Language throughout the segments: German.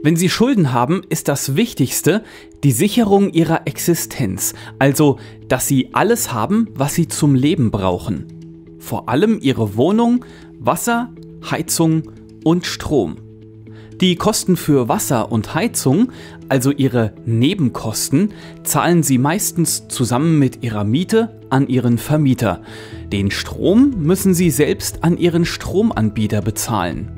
Wenn Sie Schulden haben, ist das Wichtigste die Sicherung Ihrer Existenz, also dass Sie alles haben, was Sie zum Leben brauchen. Vor allem Ihre Wohnung, Wasser, Heizung und Strom. Die Kosten für Wasser und Heizung, also Ihre Nebenkosten, zahlen Sie meistens zusammen mit Ihrer Miete an Ihren Vermieter. Den Strom müssen Sie selbst an Ihren Stromanbieter bezahlen.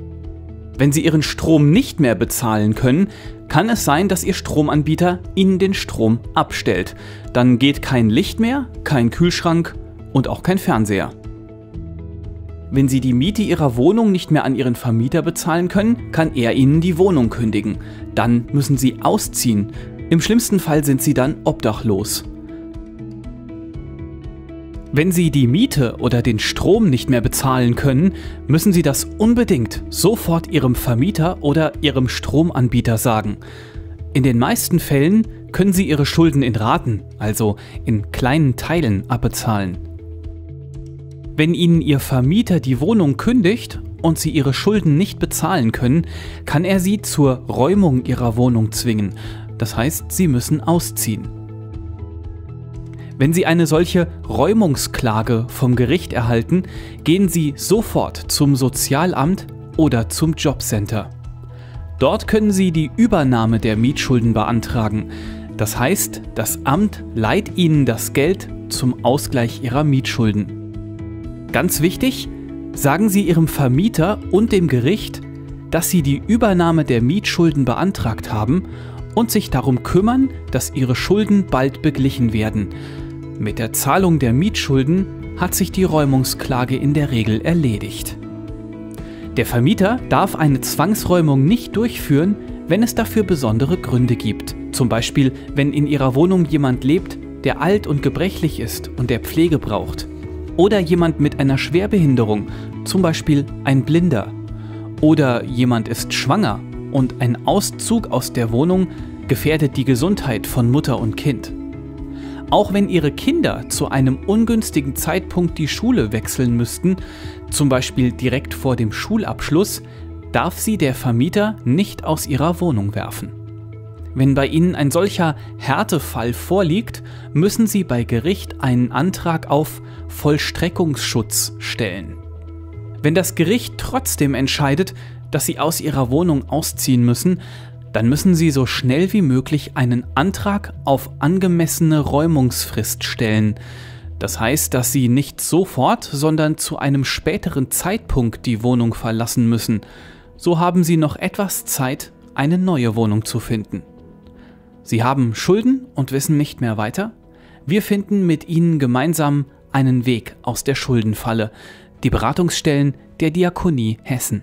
Wenn Sie Ihren Strom nicht mehr bezahlen können, kann es sein, dass Ihr Stromanbieter Ihnen den Strom abstellt. Dann geht kein Licht mehr, kein Kühlschrank und auch kein Fernseher. Wenn Sie die Miete Ihrer Wohnung nicht mehr an Ihren Vermieter bezahlen können, kann er Ihnen die Wohnung kündigen. Dann müssen Sie ausziehen. Im schlimmsten Fall sind Sie dann obdachlos. Wenn Sie die Miete oder den Strom nicht mehr bezahlen können, müssen Sie das unbedingt sofort Ihrem Vermieter oder Ihrem Stromanbieter sagen. In den meisten Fällen können Sie Ihre Schulden in Raten, also in kleinen Teilen, abbezahlen. Wenn Ihnen Ihr Vermieter die Wohnung kündigt und Sie Ihre Schulden nicht bezahlen können, kann er Sie zur Räumung Ihrer Wohnung zwingen. Das heißt, Sie müssen ausziehen. Wenn Sie eine solche Räumungsklage vom Gericht erhalten, gehen Sie sofort zum Sozialamt oder zum Jobcenter. Dort können Sie die Übernahme der Mietschulden beantragen. Das heißt, das Amt leiht Ihnen das Geld zum Ausgleich Ihrer Mietschulden. Ganz wichtig, sagen Sie Ihrem Vermieter und dem Gericht, dass Sie die Übernahme der Mietschulden beantragt haben und sich darum kümmern, dass Ihre Schulden bald beglichen werden. Mit der Zahlung der Mietschulden hat sich die Räumungsklage in der Regel erledigt. Der Vermieter darf eine Zwangsräumung nicht durchführen, wenn es dafür besondere Gründe gibt. Zum Beispiel, wenn in Ihrer Wohnung jemand lebt, der alt und gebrechlich ist und der Pflege braucht. Oder jemand mit einer Schwerbehinderung, zum Beispiel ein Blinder. Oder jemand ist schwanger und ein Auszug aus der Wohnung gefährdet die Gesundheit von Mutter und Kind. Auch wenn Ihre Kinder zu einem ungünstigen Zeitpunkt die Schule wechseln müssten, zum Beispiel direkt vor dem Schulabschluss, darf Sie der Vermieter nicht aus Ihrer Wohnung werfen. Wenn bei Ihnen ein solcher Härtefall vorliegt, müssen Sie bei Gericht einen Antrag auf Vollstreckungsschutz stellen. Wenn das Gericht trotzdem entscheidet, dass Sie aus Ihrer Wohnung ausziehen müssen, dann müssen Sie so schnell wie möglich einen Antrag auf angemessene Räumungsfrist stellen. Das heißt, dass Sie nicht sofort, sondern zu einem späteren Zeitpunkt die Wohnung verlassen müssen. So haben Sie noch etwas Zeit, eine neue Wohnung zu finden. Sie haben Schulden und wissen nicht mehr weiter? Wir finden mit Ihnen gemeinsam einen Weg aus der Schuldenfalle. Die Beratungsstellen der Diakonie Hessen.